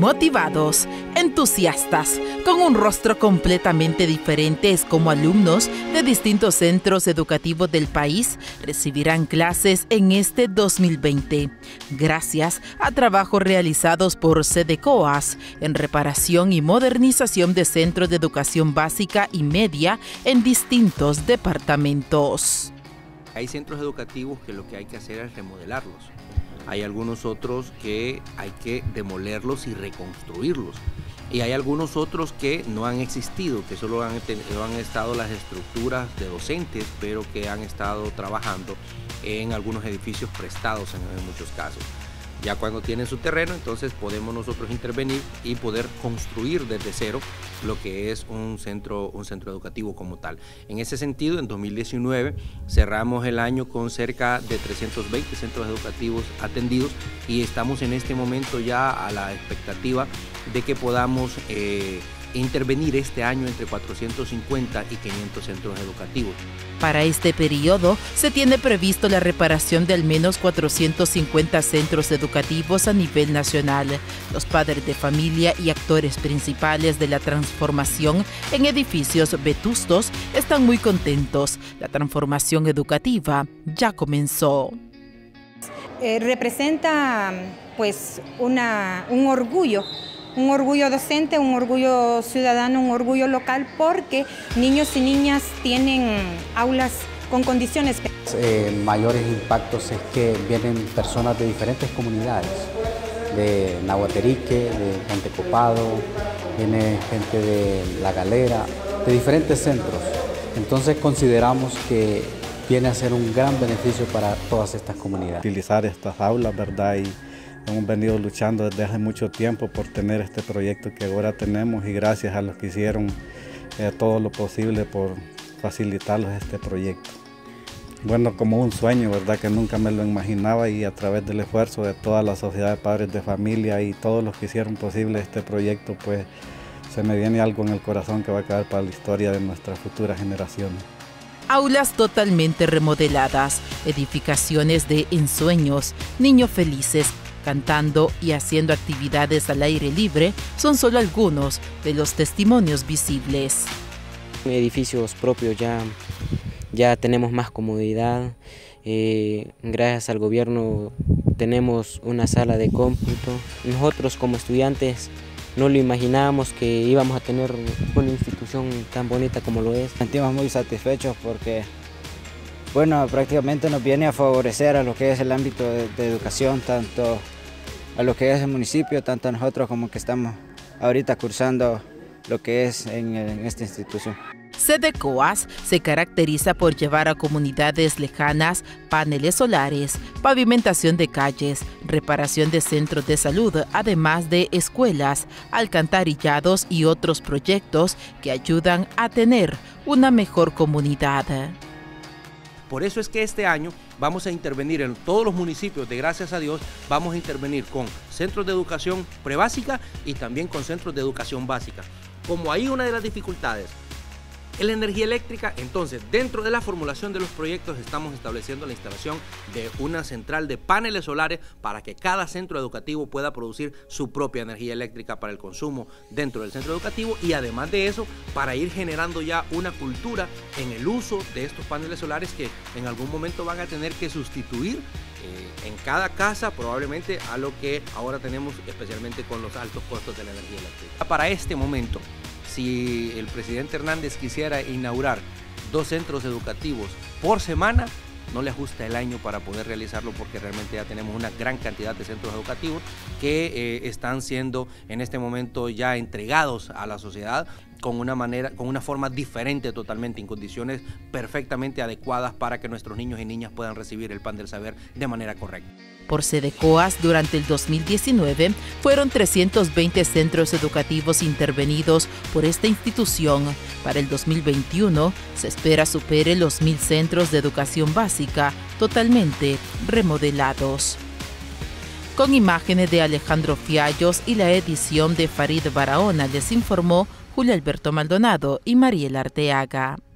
motivados, entusiastas, con un rostro completamente diferente, como alumnos de distintos centros educativos del país recibirán clases en este 2020, gracias a trabajos realizados por SEDECOAS en reparación y modernización de centros de educación básica y media en distintos departamentos. Hay centros educativos que lo que hay que hacer es remodelarlos. Hay algunos otros que hay que demolerlos y reconstruirlos. Y hay algunos otros que no han existido, que solo han estado las estructuras de docentes, pero que han estado trabajando en algunos edificios prestados en muchos casos. Ya cuando tienen su terreno, entonces podemos nosotros intervenir y poder construir desde cero lo que es un centro educativo como tal. En ese sentido, en 2019 cerramos el año con cerca de 320 centros educativos atendidos y estamos en este momento ya a la expectativa de que podamos intervenir este año entre 450 y 500 centros educativos. Para este periodo se tiene previsto la reparación de al menos 450 centros educativos a nivel nacional. Los padres de familia y actores principales de la transformación en edificios vetustos están muy contentos. La transformación educativa ya comenzó. Representa pues un orgullo. Un orgullo docente, un orgullo ciudadano, un orgullo local, porque niños y niñas tienen aulas con condiciones. Mayores impactos es que vienen personas de diferentes comunidades, de Nahuaterique, de Pantecopado, viene gente de La Galera, de diferentes centros. Entonces consideramos que viene a ser un gran beneficio para todas estas comunidades. Utilizar estas aulas, ¿verdad? Hemos venido luchando desde hace mucho tiempo por tener este proyecto que ahora tenemos, y gracias a los que hicieron todo lo posible por facilitarlos este proyecto. Bueno, como un sueño, ¿verdad? Que nunca me lo imaginaba, y a través del esfuerzo de toda la sociedad de padres de familia y todos los que hicieron posible este proyecto, pues se me viene algo en el corazón que va a quedar para la historia de nuestras futuras generaciones. Aulas totalmente remodeladas, edificaciones de ensueños, niños felices, cantando y haciendo actividades al aire libre son solo algunos de los testimonios visibles. En edificios propios ya tenemos más comodidad. Gracias al gobierno tenemos una sala de cómputo. Nosotros como estudiantes no lo imaginábamos que íbamos a tener una institución tan bonita como lo es. Nos sentimos muy satisfechos porque bueno, prácticamente nos viene a favorecer a lo que es el ámbito de educación, tanto a lo que es el municipio, tanto a nosotros como que estamos ahorita cursando lo que es en esta institución. SEDECOAS se caracteriza por llevar a comunidades lejanas paneles solares, pavimentación de calles, reparación de centros de salud, además de escuelas, alcantarillados y otros proyectos que ayudan a tener una mejor comunidad. Por eso es que este año vamos a intervenir en todos los municipios de Gracias a Dios, vamos a intervenir con centros de educación prebásica y también con centros de educación básica. Como ahí una de las dificultades es la energía eléctrica, entonces dentro de la formulación de los proyectos estamos estableciendo la instalación de una central de paneles solares para que cada centro educativo pueda producir su propia energía eléctrica para el consumo dentro del centro educativo, y además de eso para ir generando ya una cultura en el uso de estos paneles solares que en algún momento van a tener que sustituir en cada casa probablemente a lo que ahora tenemos, especialmente con los altos costos de la energía eléctrica. Para este momento, si el presidente Hernández quisiera inaugurar 2 centros educativos por semana, no le ajusta el año para poder realizarlo, porque realmente ya tenemos una gran cantidad de centros educativos que están siendo en este momento ya entregados a la sociedad con una forma diferente totalmente, en condiciones perfectamente adecuadas para que nuestros niños y niñas puedan recibir el pan del saber de manera correcta. Por SEDECOAS, durante el 2019 fueron 320 centros educativos intervenidos por esta institución. Para el 2021 se espera supere los 1000 centros de educación básica totalmente remodelados. Con imágenes de Alejandro Fiallos y la edición de Farid Barahona, les informó Julio Alberto Maldonado y Mariel Arteaga.